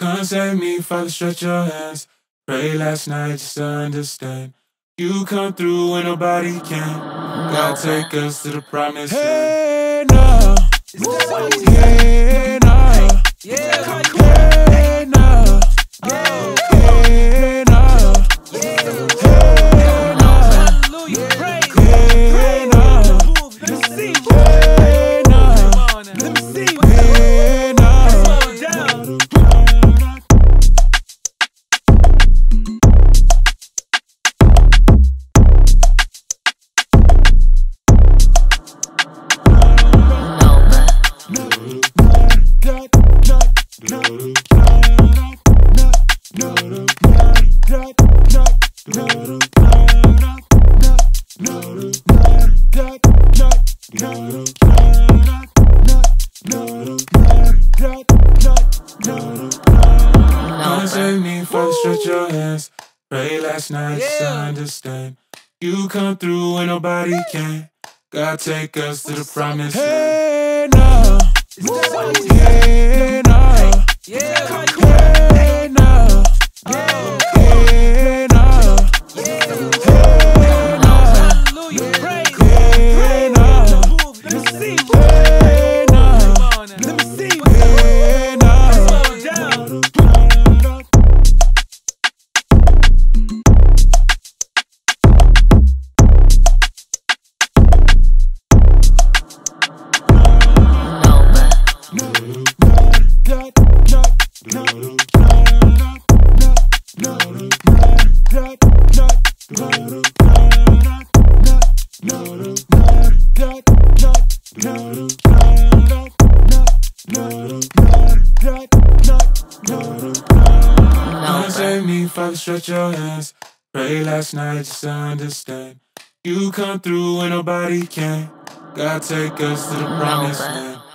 Come save me, Father, stretch your hands. Pray last night just to understand. You come through when nobody can. God take us to the promised land. Hey, now. Hey, now. Hey, now. Hey, now. Hey, now. Hallelujah. Praise. Hey, now. Let me see. Hey, now. Let me see. Hey, now. Slow down. Come save me, Father, stretch your hands. Pray last night just to understand. You come through when nobody can. God take us to the promised land. Hey, now. Hey, now. Hey, now. Hey, now. Hey, now. Hallelujah. Praise. Hey, now. Let me see. Hey, now. Let me see. Hey, now. Slow down. Come save me, Father, stretch your hands. Pray last night just to understand. You come through when nobody can. God take us to the promised land.